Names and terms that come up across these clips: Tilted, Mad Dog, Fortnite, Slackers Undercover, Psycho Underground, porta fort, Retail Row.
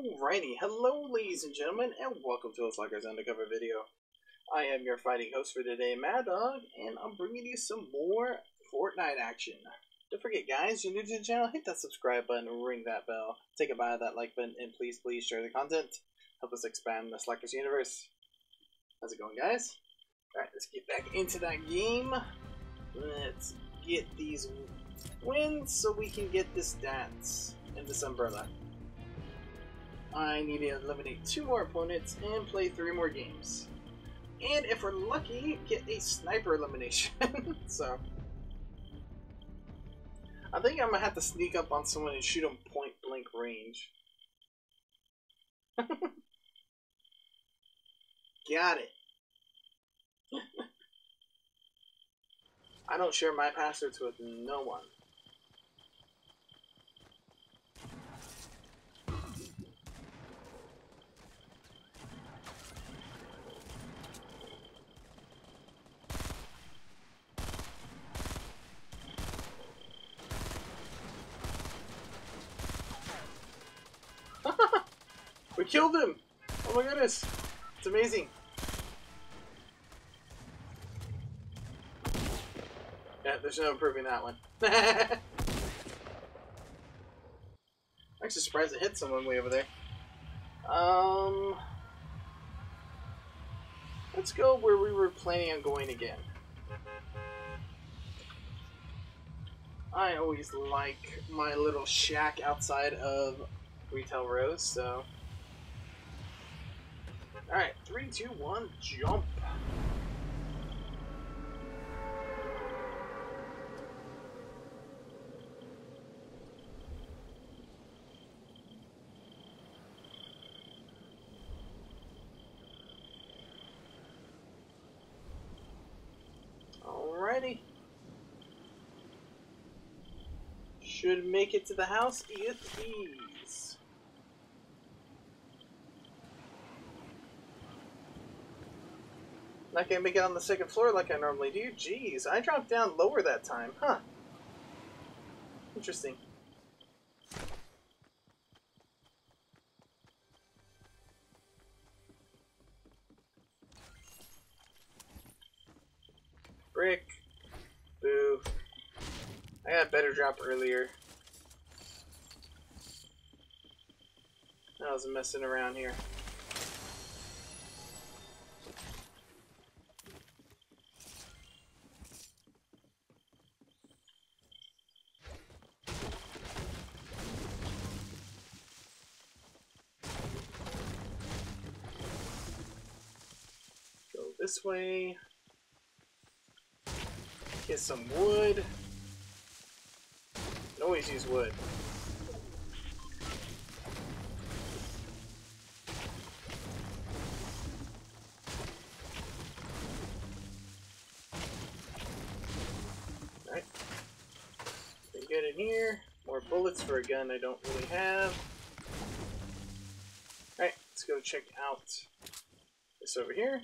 Alrighty, hello ladies and gentlemen, and welcome to a Slackers Undercover video. I am your fighting host for today, Mad Dog, and I'm bringing you some more Fortnite action. Don't forget guys, you're new to the channel, hit that subscribe button, ring that bell, take a bite of that like button, and please share the content. Help us expand the Slackers universe. How's it going guys? Alright, let's get back into that game. Let's get these wins so we can get this dance and this umbrella. I need to eliminate 2 more opponents and play 3 more games. And if we're lucky, get a sniper elimination. So I think I'm gonna have to sneak up on someone and shoot them point blank range. Got it. I don't share my passwords with no one. We killed him! Oh my goodness! It's amazing! Yeah, there's no improving that one. I'm actually surprised it hit someone way over there. Let's go where we were planning on going again. I always like my little shack outside of Retail Row, so... Alright, 3, 2, 1, jump! Alrighty. Should make it to the house with ease. Not gonna make it on the second floor like I normally do. Jeez, I dropped down lower that time, huh? Interesting. Brick. Boo. I got a better drop earlier. I was messing around here. This way, get some wood. I always use wood. Alright, pretty good in here. More bullets for a gun I don't really have. Alright, let's go check out this over here.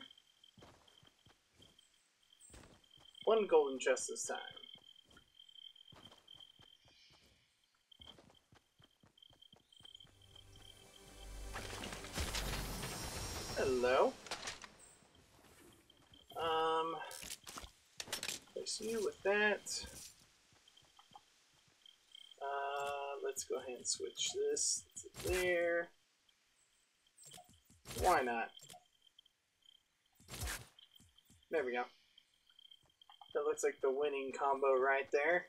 1 golden chest this time. Hello. Place you with that. Let's go ahead and switch this to there. Why not? There we go. That looks like the winning combo right there.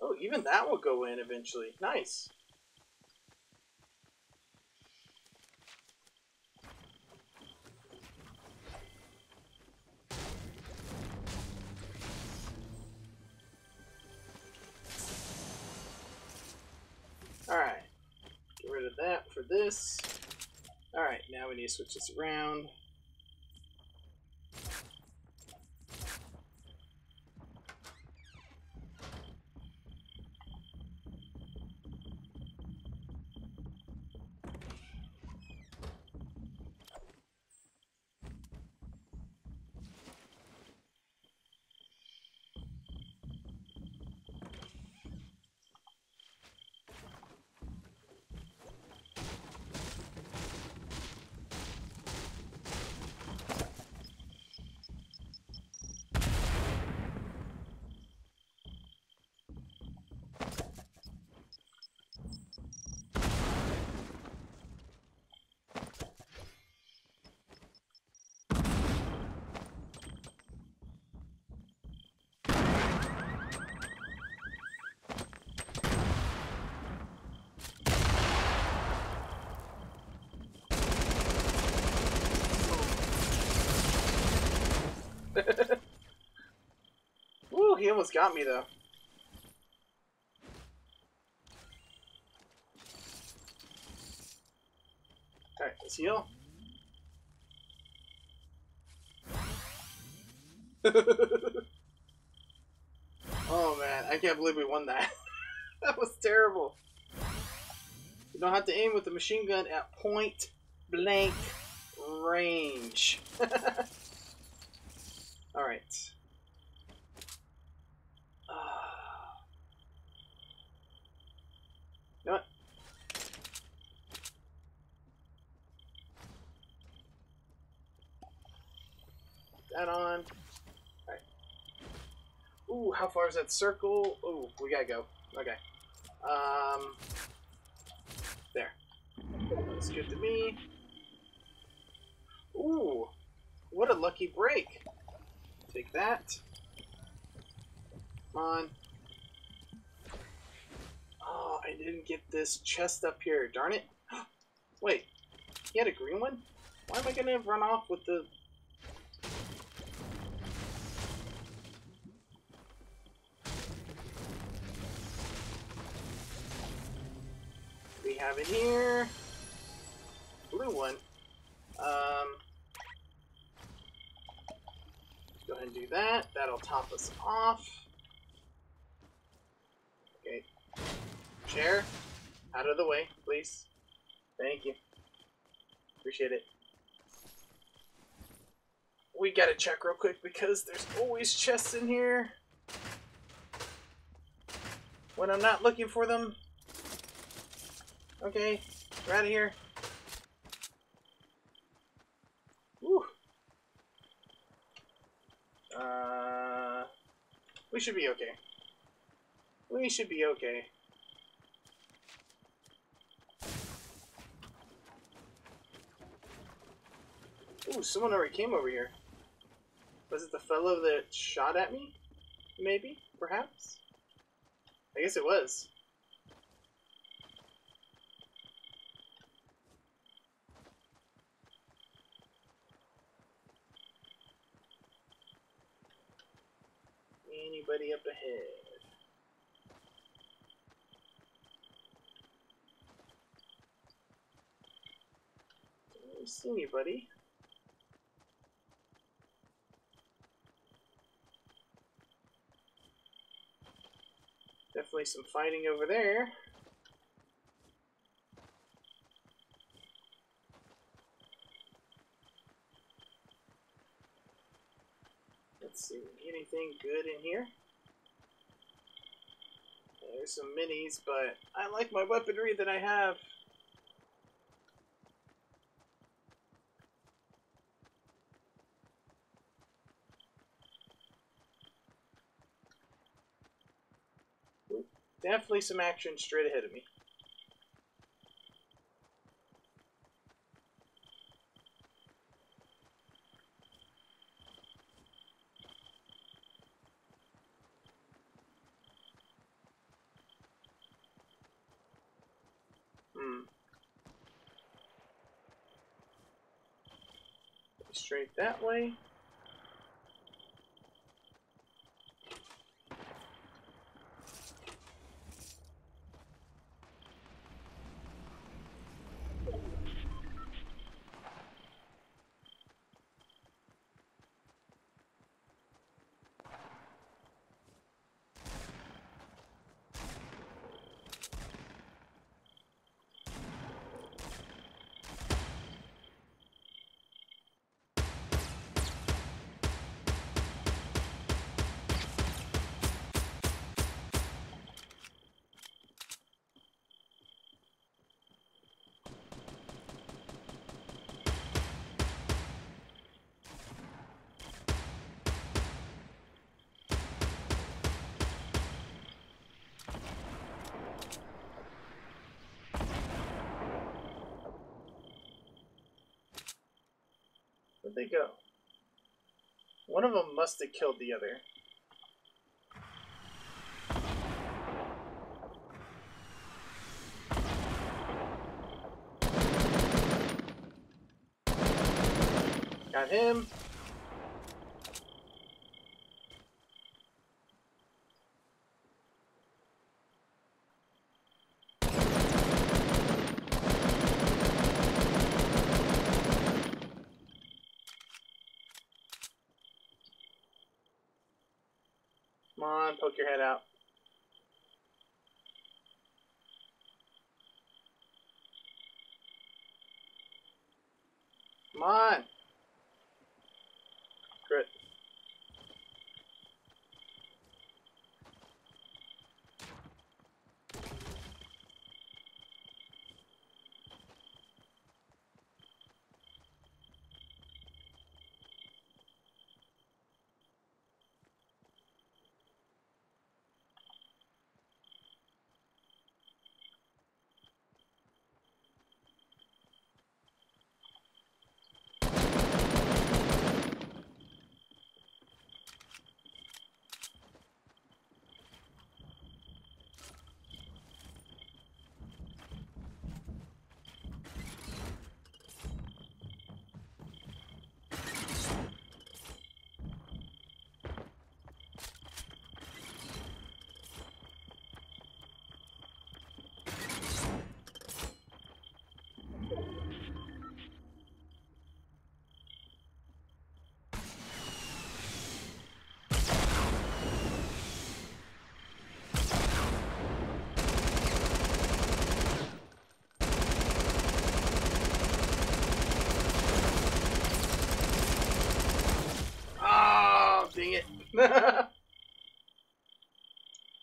Oh, even that will go in eventually. Nice. Alright. Get rid of that for this. Alright, now we need to switch this around. Ooh, he almost got me though. Alright, let's heal. Oh man, I can't believe we won that. That was terrible. You don't have to aim with the machine gun at point blank range. Alright. You know what? Put that on. Alright. Ooh, how far is that circle? Ooh, we gotta go. Okay. There. That's good to me. Ooh, what a lucky break. Take that. Come on. Oh, I didn't get this chest up here. Darn it. Wait, he had a green one? Why am I gonna run off with the... We have it here. Blue one. Go ahead and do that. That'll top us off. Okay. Chair. Out of the way, please. Thank you. Appreciate it. We gotta check real quick because there's always chests in here. When I'm not looking for them. Okay. We're out of here. Woo. We should be okay. We should be okay. Ooh, someone already came over here. Was it the fellow that shot at me? Maybe? Perhaps? I guess it was. Anybody up ahead? I don't see anybody. Definitely some fighting over there. Let's see, anything good in here? There's some minis, but I like my weaponry that I have. Ooh, definitely some action straight ahead of me. Straight that way. Where'd they go? One of them must have killed the other. Got him. Come on, poke your head out. Come on. Screw it.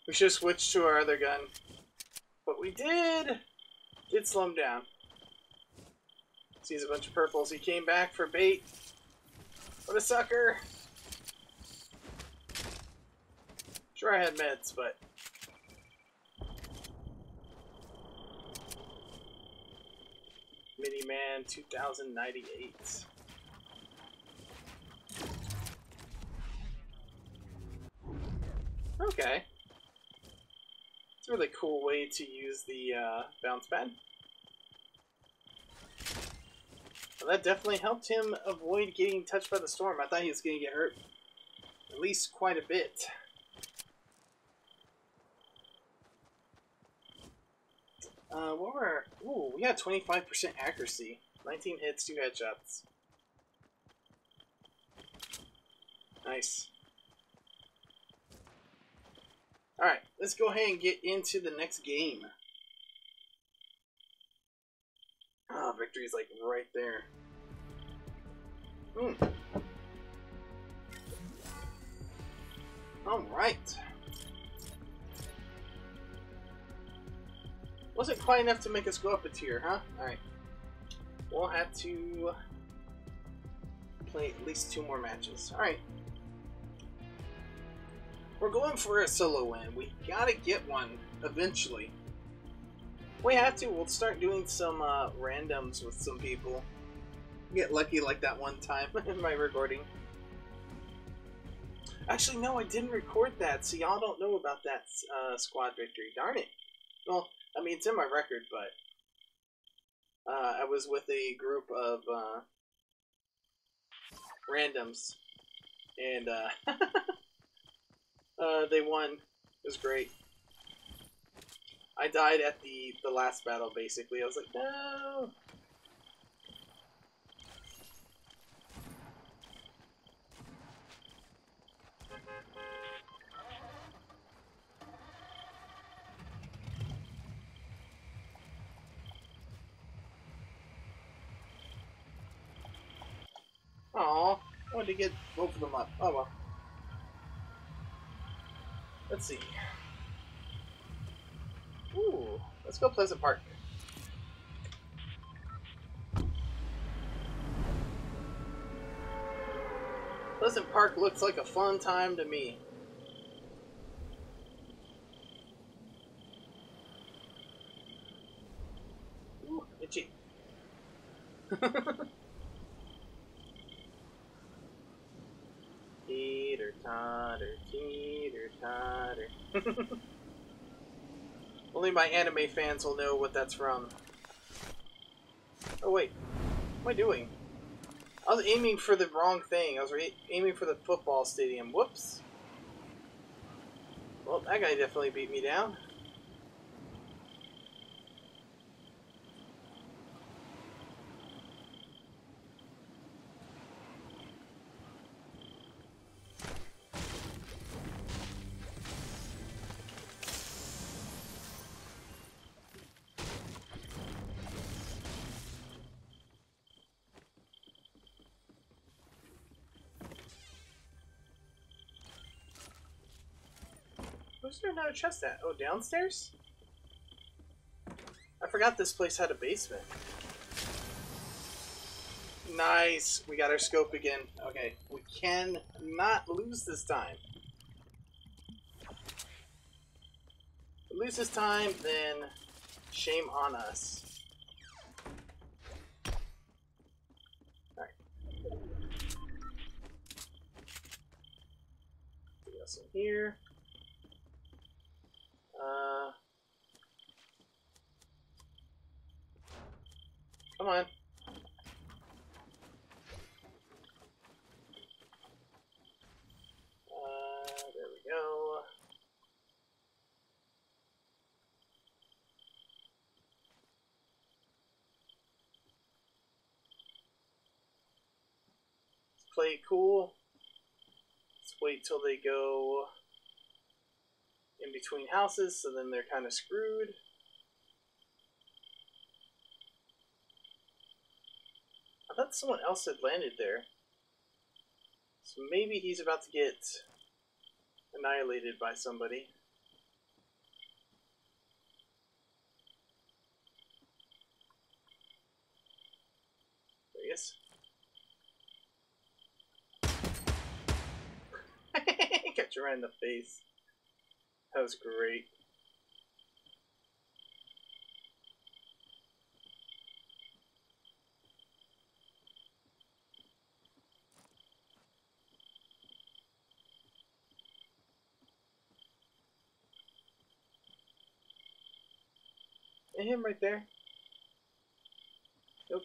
We should switch to our other gun, but we did slow him down. Sees a bunch of purples. He came back for bait. What a sucker! Sure, I had meds, but Miniman 2098. Okay. It's a really cool way to use the bounce pad. Well, that definitely helped him avoid getting touched by the storm. I thought he was going to get hurt at least quite a bit. What were our... Ooh, we got 25% accuracy. 19 hits, 2 headshots. Nice. Alright, let's go ahead and get into the next game. Ah, oh, victory's like right there. Alright. Wasn't quite enough to make us go up a tier, huh? Alright. We'll have to play at least 2 more matches. Alright. We're going for a solo win. We gotta get one eventually. We have to. We'll start doing some randoms with some people. Get lucky like that one time in my recording. Actually, no, I didn't record that, so y'all don't know about that squad victory. Darn it. Well, I mean, it's in my record, but I was with a group of randoms, and they won. It was great. I died at the last battle, basically. I was like, no! Aw, I wanted to get both of them up. Oh well. Let's see. Ooh, let's go Pleasant Park. Pleasant Park looks like a fun time to me. Ooh, itchy. Teeter totter, teeter totter. Only my anime fans will know what that's from. Oh wait, what am I doing? I was aiming for the wrong thing. I was aiming for the football stadium. Whoops. Well, that guy definitely beat me down. Where's there another chest at? Oh, downstairs? I forgot this place had a basement. Nice! We got our scope again. Okay, we cannot lose this time. If we lose this time, then shame on us. In here. Come on. There we go. Let's play cool. Wait till they go in between houses, so then they're kind of screwed. I thought someone else had landed there. So maybe he's about to get annihilated by somebody. There he is. Catch you right in the face. That was great. And him right there. Nope.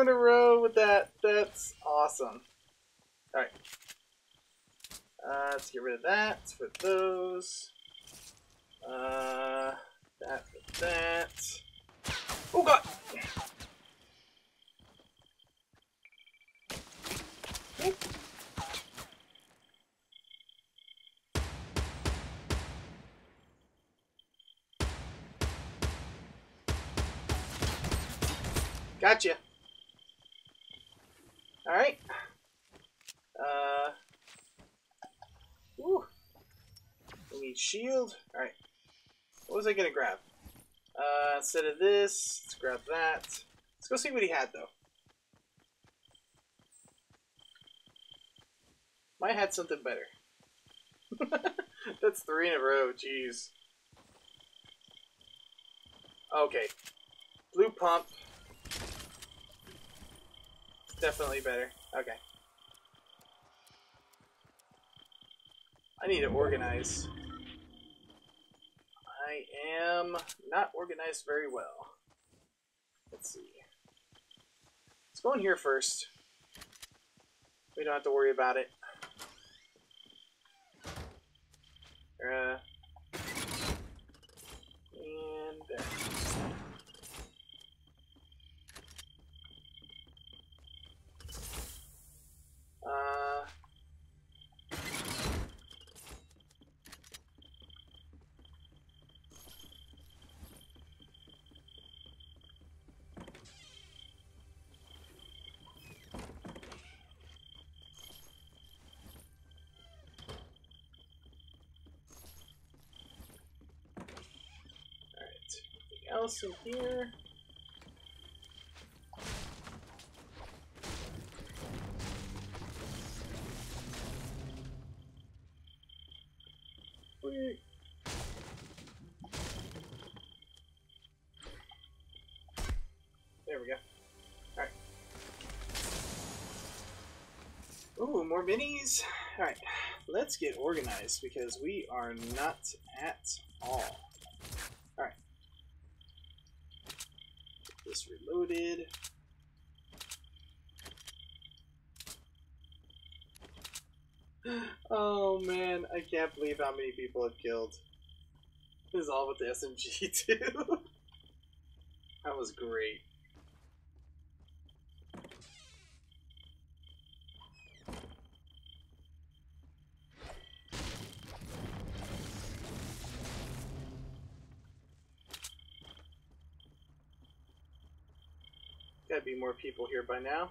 In a row with that. That's awesome. All right. Let's get rid of that. For those. That for that. Oh god. Okay. Gotcha. All right. Ooh. We need shield. All right. What was I gonna grab? Instead of this, let's grab that. Let's go see what he had though. Might have had something better. That's 3 in a row. Jeez. Okay. Blue pump. Definitely better. Okay. I need to organize. I am not organized very well. Let's see. Let's go in here first. We don't have to worry about it. And there. Else in here. Wait. There we go. All right. Ooh, more minis. All right. let's get organized because we are not at all. Alright. This reloaded. Oh man, I can't believe how many people I've killed. This is all with the SMG too. That was great. Gotta be more people here by now.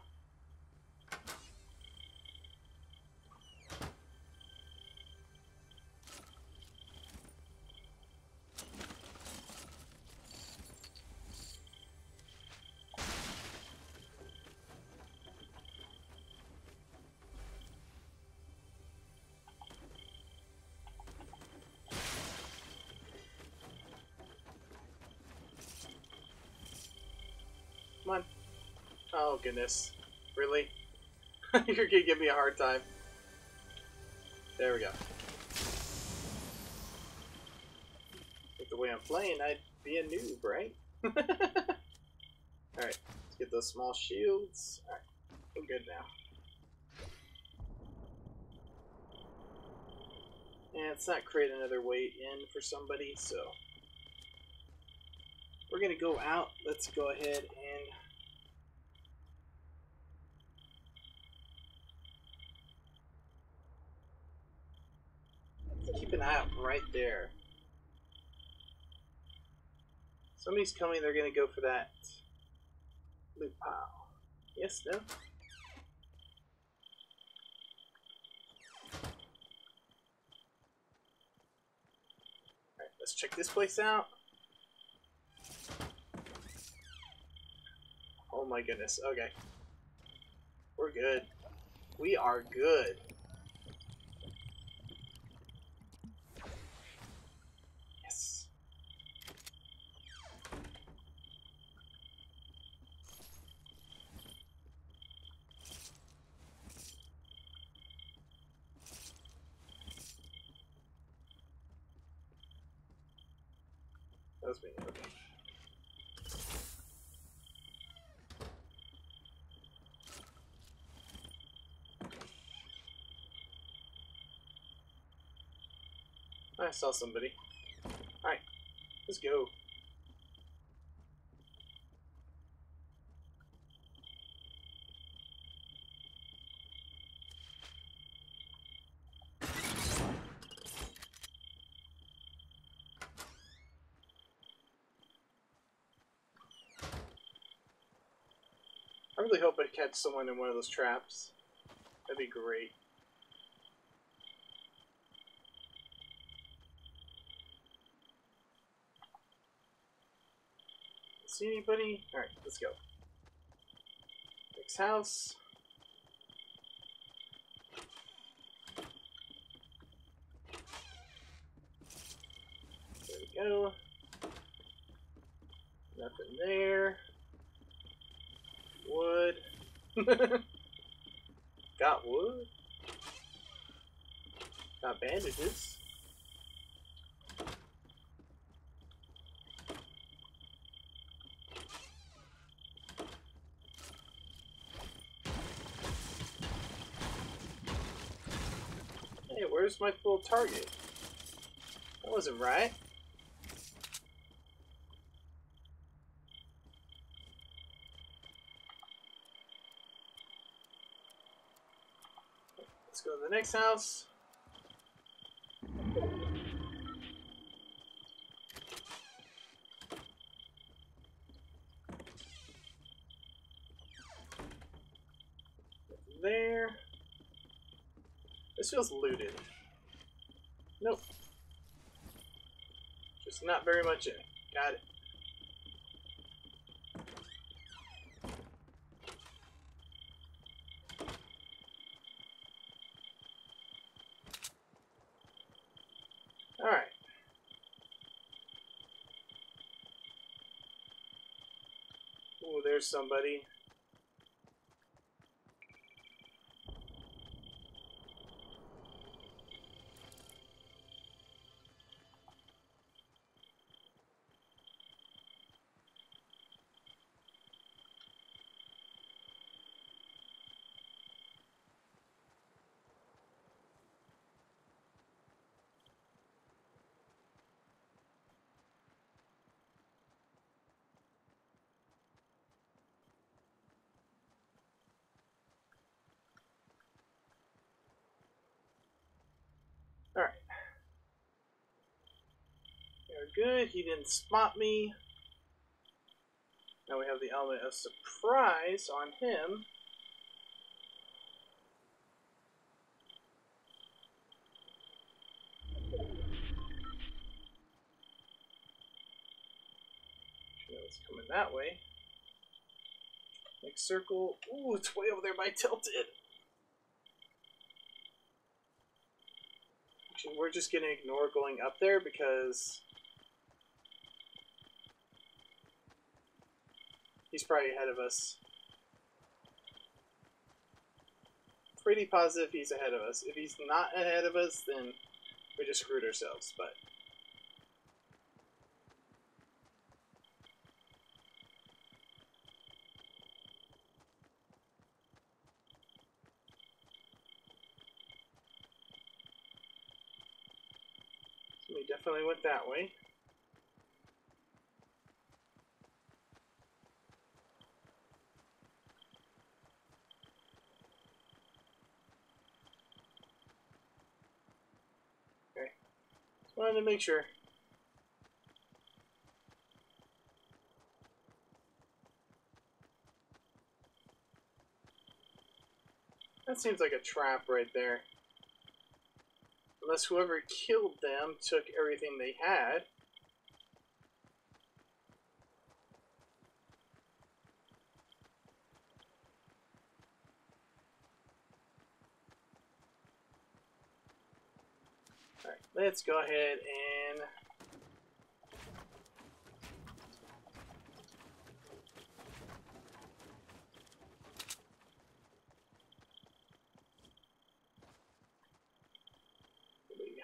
Come on. Oh goodness. Really? You're gonna give me a hard time. There we go. With the way I'm playing, I'd be a noob, right? Alright, let's get those small shields. Alright, we're good now. And it's not creating another way in for somebody, so we're gonna go out. Let's go ahead and keep an eye out right there. Somebody's coming, they're gonna go for that loot pile. Yes, no? Alright, let's check this place out. Oh my goodness, okay. We're good. We are good. Okay. I saw somebody. Alright, let's go. I really hope I catch someone in one of those traps. That'd be great. See anybody? Alright, let's go. Next house. There we go. Nothing there. Wood. Got wood. Got bandages. Hey, where's my full target? That wasn't right. Let's go to the next house. There. This feels looted. Nope. Just not very much in it. Got it. There's somebody. We're good. He didn't spot me. Now we have the element of surprise on him. It's coming that way. Next circle. Ooh, it's way over there by Tilted. Actually, we're just gonna ignore going up there because he's probably ahead of us. Pretty positive he's ahead of us. If he's not ahead of us, then we just screwed ourselves, but we definitely went that way. Okay. Just wanted to make sure. That seems like a trap right there. Unless whoever killed them took everything they had. Alright, let's go ahead and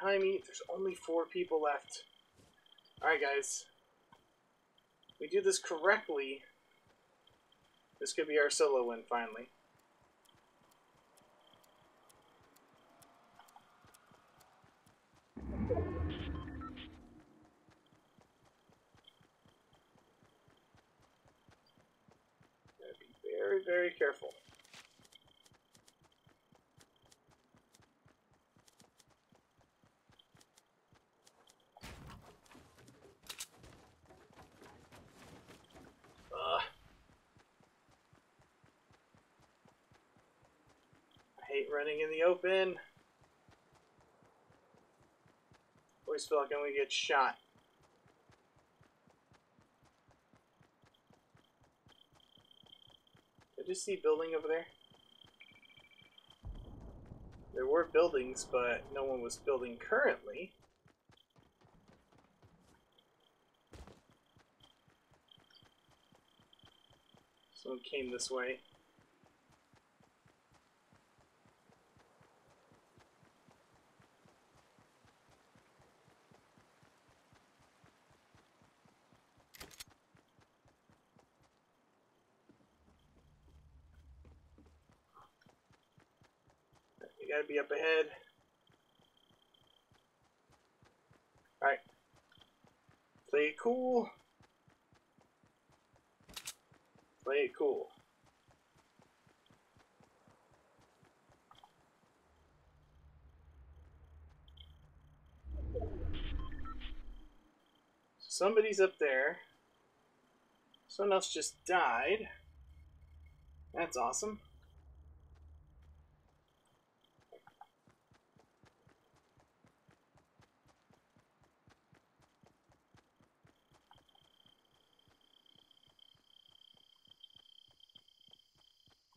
behind me, there's only 4 people left. Alright guys, if we do this correctly, this could be our solo win finally. Gotta be very, very careful. Running in the open. Always feel like I'm gonna get shot. Did I just see building over there? There were buildings, but no one was building currently. Someone came this way. Gotta be up ahead. Alright. Play it cool. Play it cool. Somebody's up there. Someone else just died. That's awesome.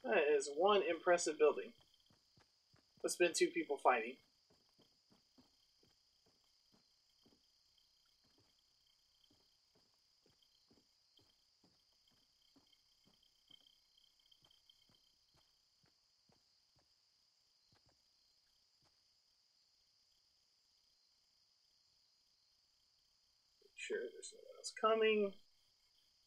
That is one impressive building. It's been 2 people fighting. Make sure there's no one else coming.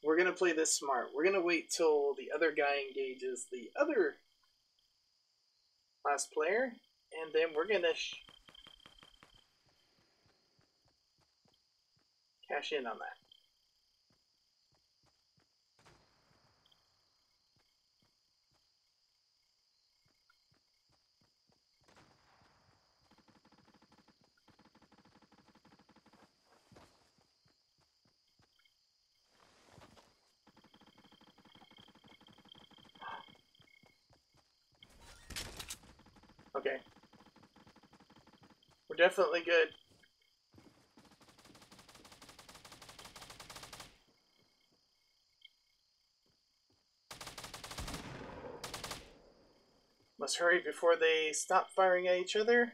We're going to play this smart. We're going to wait till the other guy engages the other last player, and then we're going to cash in on that. definitely good. Must hurry before they stop firing at each other.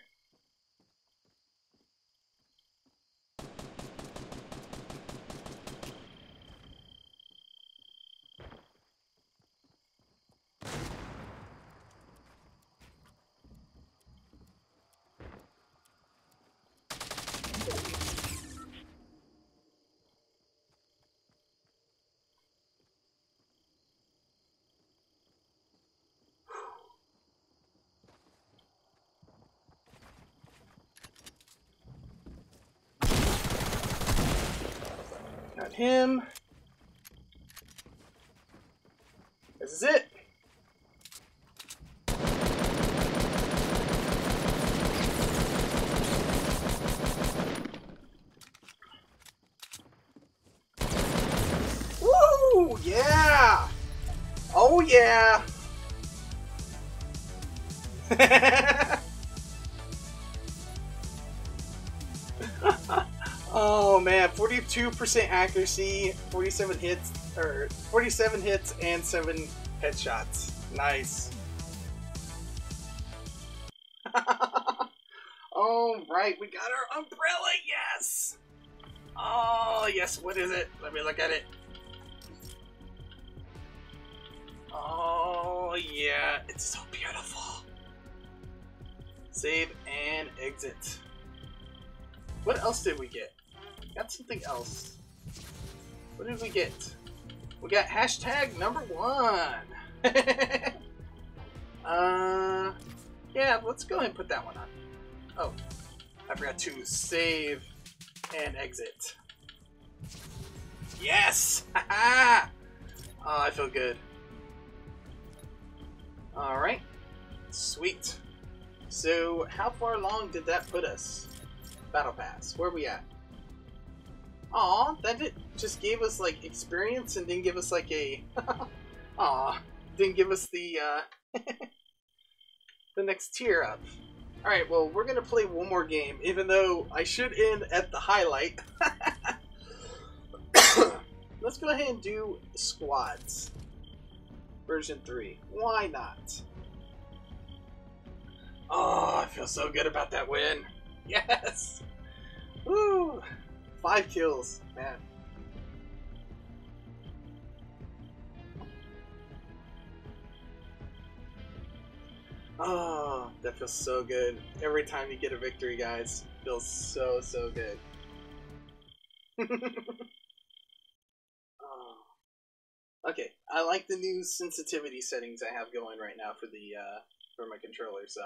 Him. This is it. Woo! Yeah! Oh yeah! Oh man, 42% accuracy, 47 hits, or 47 hits and 7 headshots. Nice. All right, we got our umbrella. Yes. Oh yes. What is it? Let me look at it. Oh yeah, it's so beautiful. Save and exit. What else did we get? Got something else. What did we get? We got #1. Yeah, let's go ahead and put that one on. Oh, I forgot to save and exit. Yes! Haha! Oh, I feel good. Alright. Sweet. So, how far along did that put us? Battle Pass. Where are we at? Aw, that did, just gave us like experience and didn't give us like a aw, didn't give us the the next tier up. All right, well we're gonna play one more game, even though I should end at the highlight. Let's go ahead and do squads. Version 3. Why not? Oh, I feel so good about that win. Yes. Woo. 5 kills, man. Oh, that feels so good. Every time you get a victory, guys, it feels so, so good. Oh. Okay, I like the new sensitivity settings I have going right now for the for my controller, so.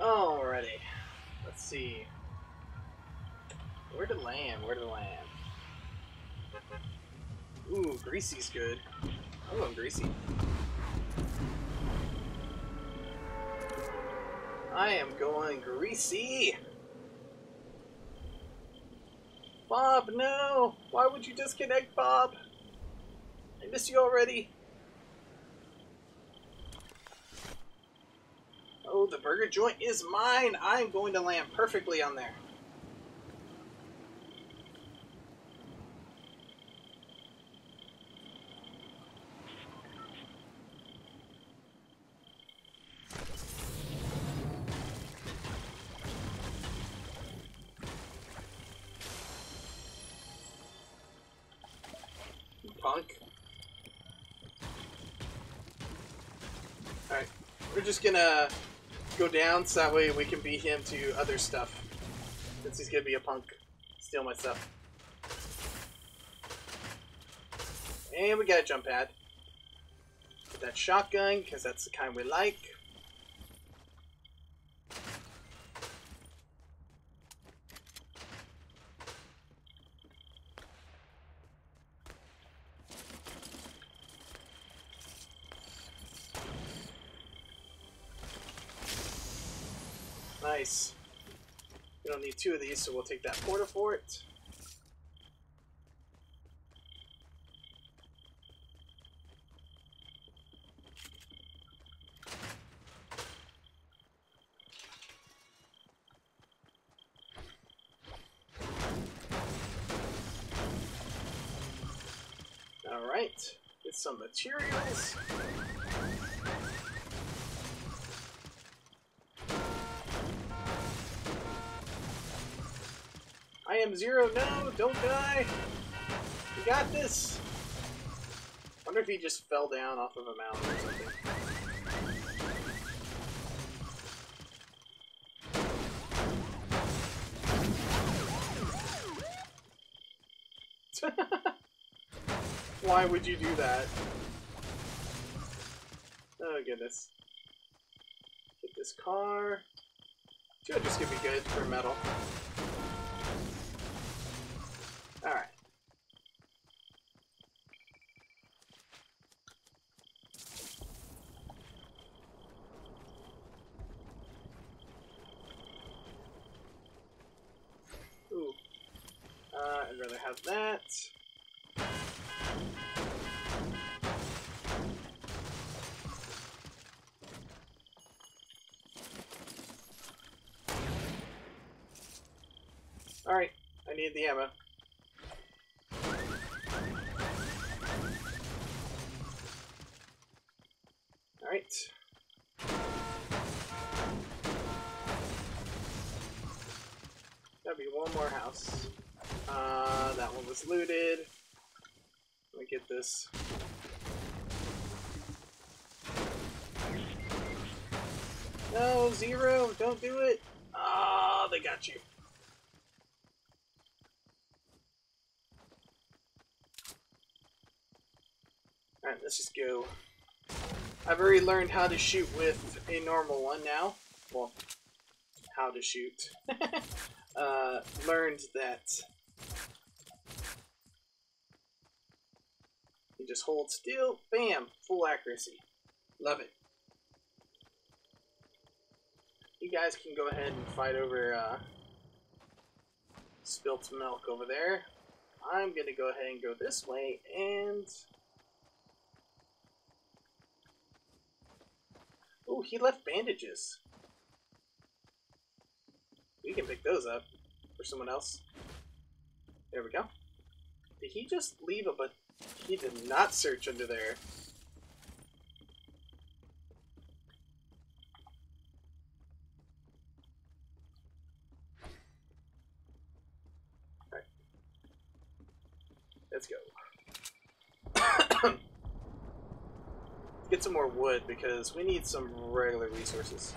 Alrighty, let's see. Where to land? Where to land? Ooh, greasy's good. I'm going greasy. I am going greasy. Bob, no! Why would you disconnect, Bob? I missed you already. Oh, the burger joint is mine. I'm going to land perfectly on there. Punk. Alright, we're just gonna go down so that way we can beat him to other stuff. Since he's gonna be a punk. Steal my stuff. And we got a jump pad. for that shotgun, because that's the kind we like. Nice. We don't need two of these, so we'll take that porta fort. Alright, get some materials. I am zero now, don't die! We got this! Wonder if he just fell down off of a mountain or something. Why would you do that? Oh goodness. Get this car. Should just give me good for metal. Alright. Ooh. I'd rather have that. Alright, I need the ammo. Alright. That'll be one more house. That one was looted. Let me get this. No, zero, don't do it. Ah, oh, they got you. Alright, let's just go. I've already learned how to shoot with a normal one now. Well, how to shoot. Learned that you just hold still, bam, full accuracy. Love it. You guys can go ahead and fight over spilt milk over there. I'm gonna go ahead and go this way and... Oh, he left bandages. We can pick those up for someone else. There we go. Did he just leave a but he did not search under there. Alright. Let's go. Get some more wood because we need some regular resources.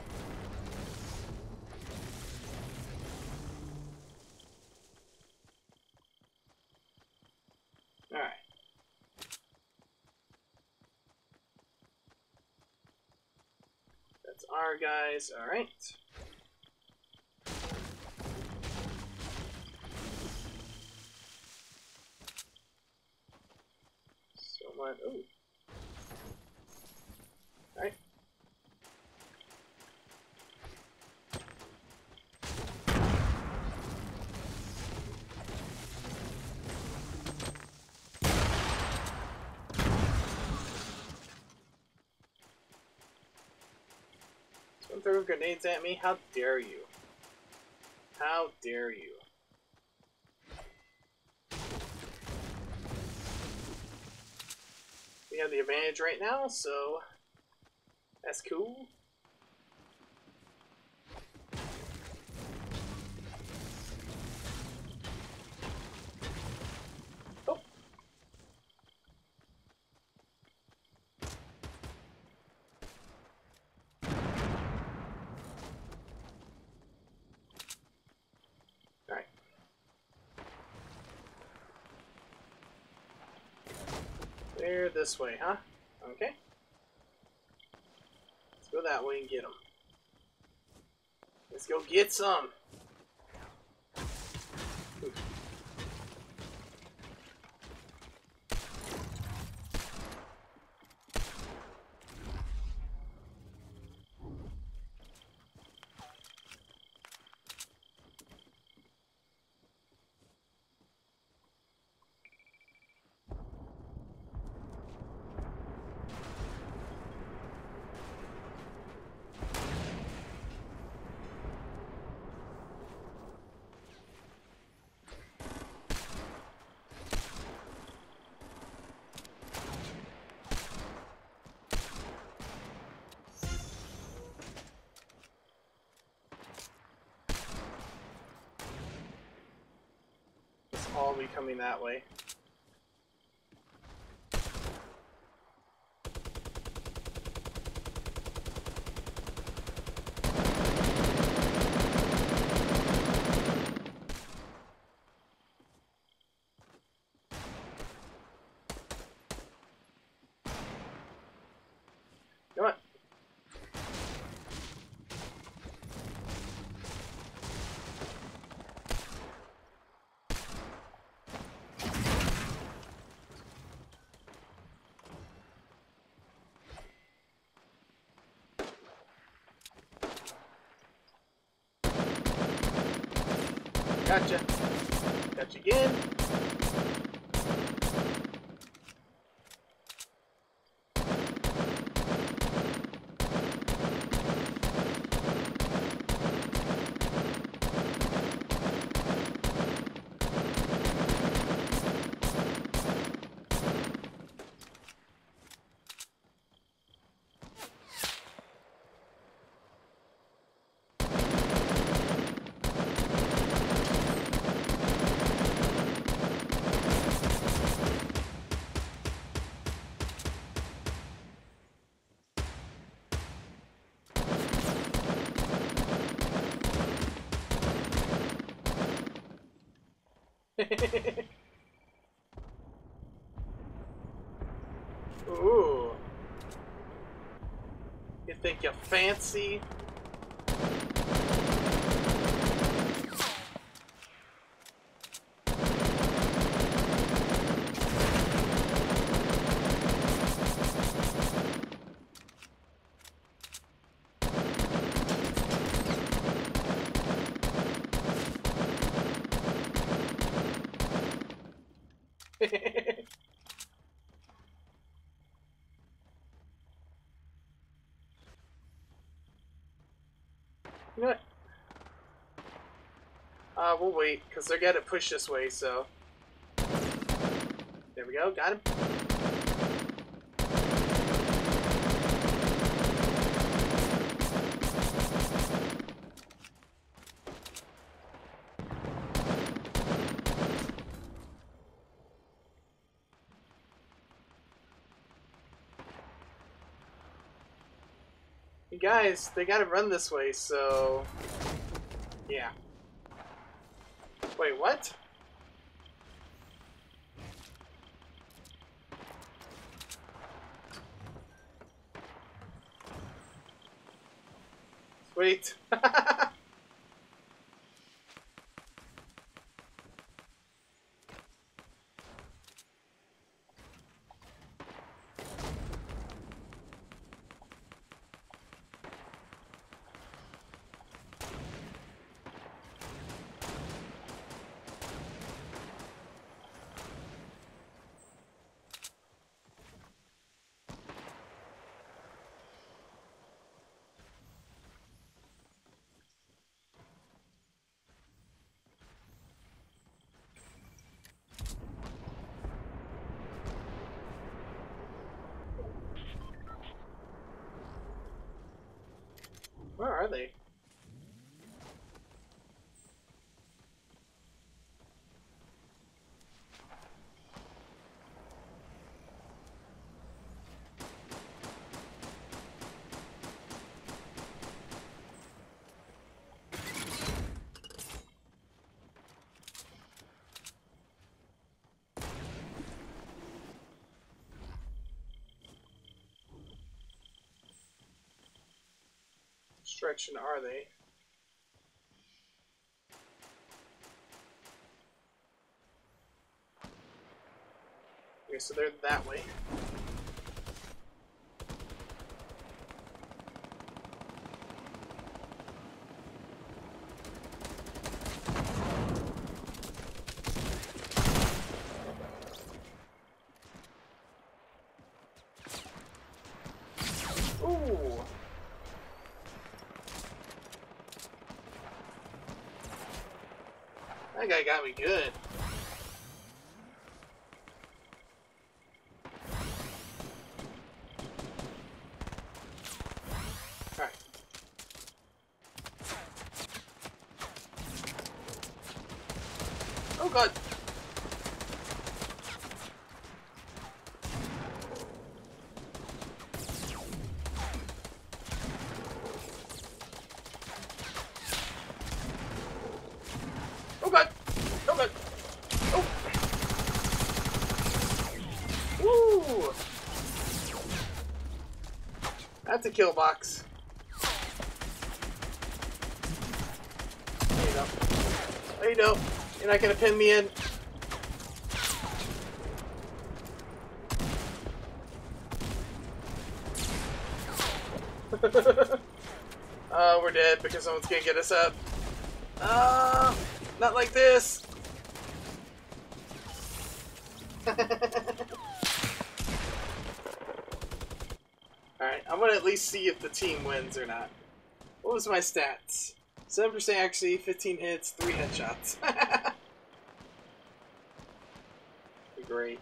All right. That's our guys. All right. So what? Oh. Alright. Someone threw grenades at me? How dare you? How dare you? We have the advantage right now, so... That's cool. Oh. All right. They're this way, huh? Okay. go that way and get them. Let's go get some. Ooh. All be coming that way. Come on. Gotcha. Gotcha again. Ooh. You think you're fancy? You know what? We'll wait, because they're gonna push this way, so. There we go, got him. Guys, they gotta run this way, so yeah. Wait, what? Wait. Where are they? direction are they? Okay, so they're that way. That guy got me good. Alright. Oh god. That's a kill box. There you go. There you go. You're not gonna pin me in. We're dead because someone's gonna get us up. Not like this. Alright, I'm gonna at least see if the team wins or not. What was my stats? 7% accuracy, 15 hits, 3 headshots. Great.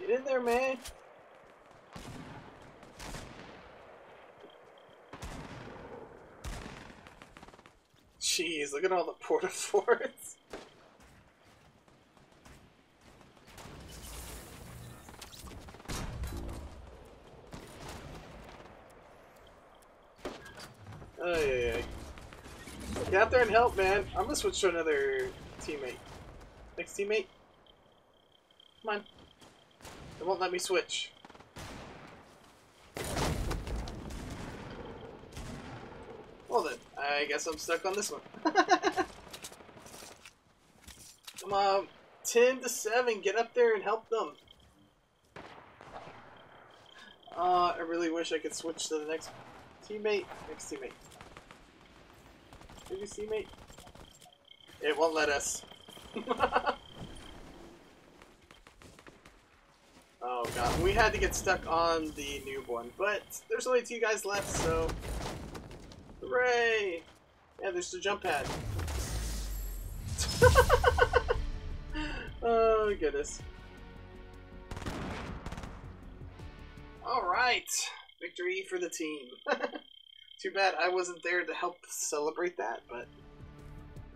Get in there, man. Jeez, look at all the porta forts. Oh, yeah, yeah. Get out there and help, man. I'm gonna switch to another teammate. Next teammate? Come on. They won't let me switch. Well then, I guess I'm stuck on this one. Come on, 10-7, get up there and help them. I really wish I could switch to the next teammate. Next teammate. Previous teammate. It won't let us. Oh god, we had to get stuck on the new one, but there's only 2 guys left, so... Hooray! Yeah, there's the jump pad. Oh, goodness. Alright! Victory for the team. Too bad I wasn't there to help celebrate that, but...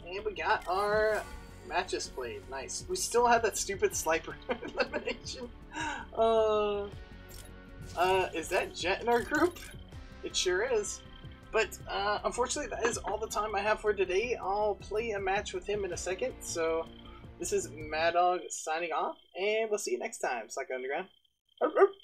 And we got our matches played. Nice. We still had that stupid sniper elimination. Is that Jet in our group? It sure is. But unfortunately, that is all the time I have for today. I'll play a match with him in a second. So this is Mad Dog signing off, and we'll see you next time, Psycho Underground.